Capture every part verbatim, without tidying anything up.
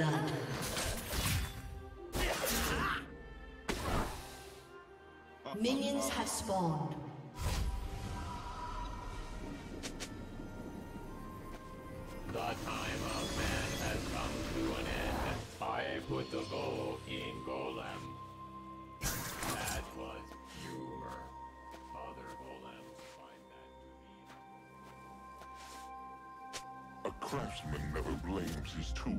blood. Minions have spawned. The time of man has come to an end. I put the bow in Golem. That was humor. Other golems find that to be. A craftsman never blames his tools.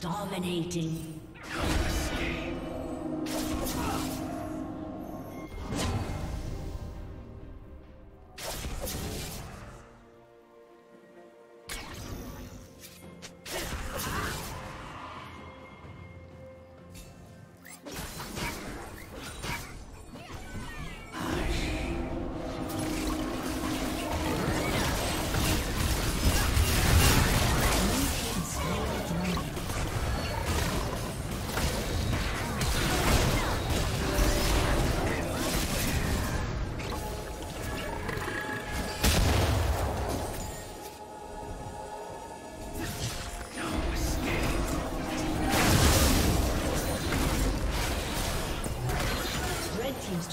Dominating.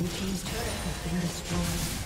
Blue team's turret has been destroyed.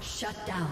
Shut down.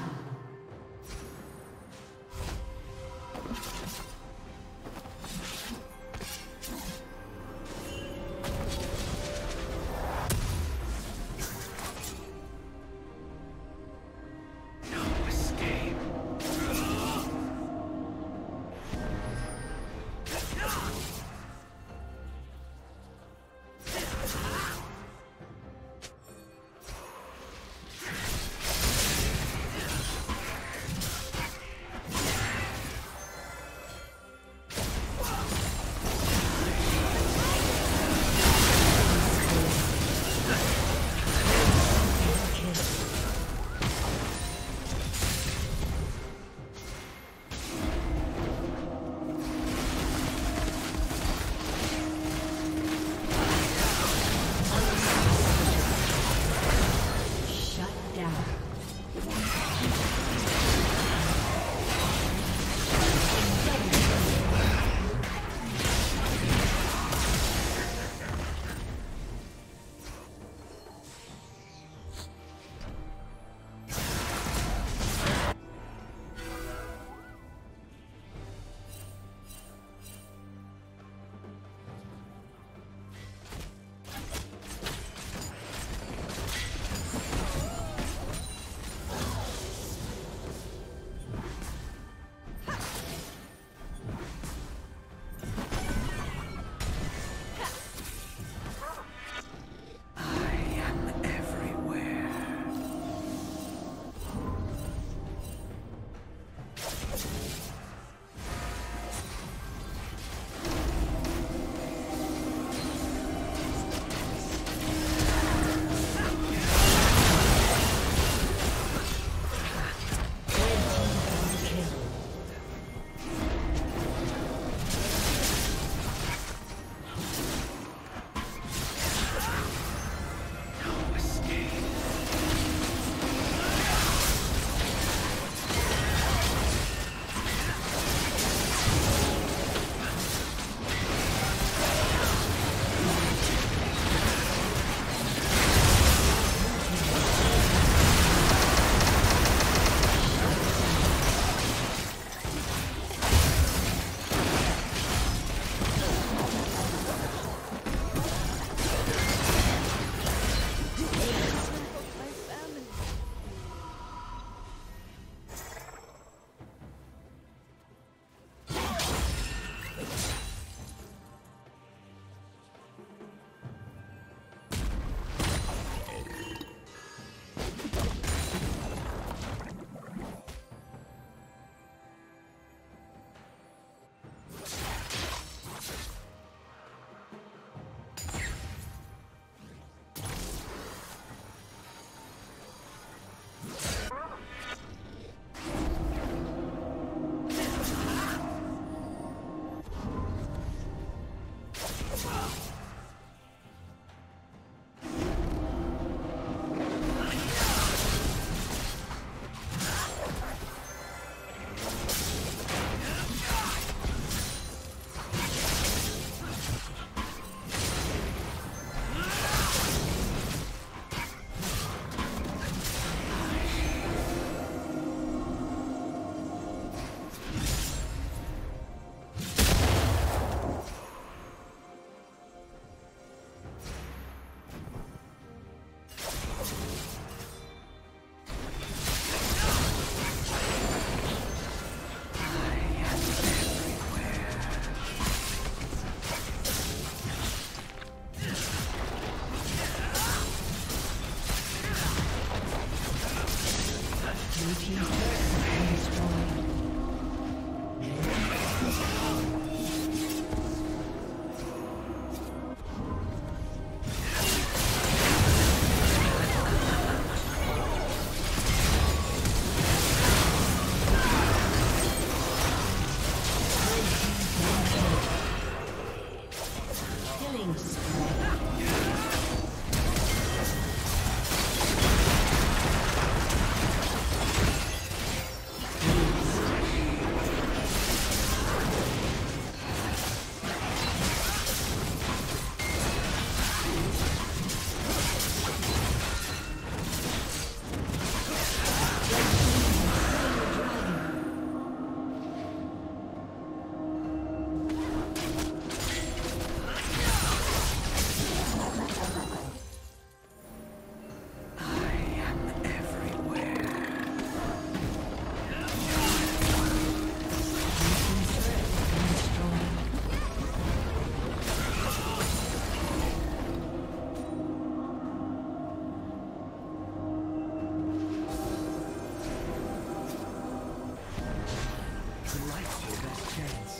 Life's your best chance.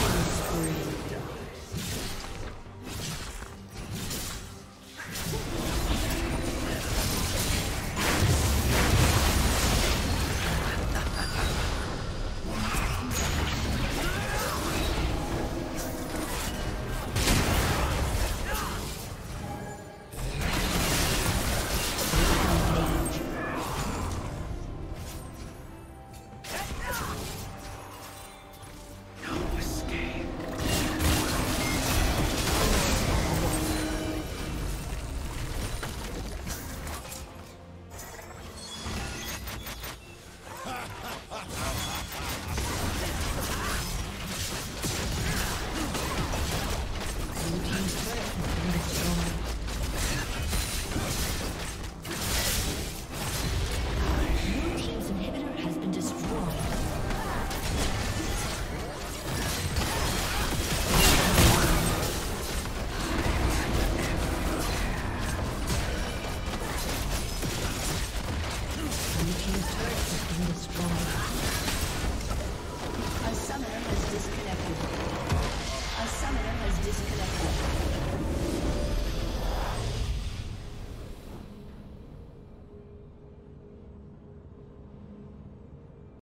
Killing spree.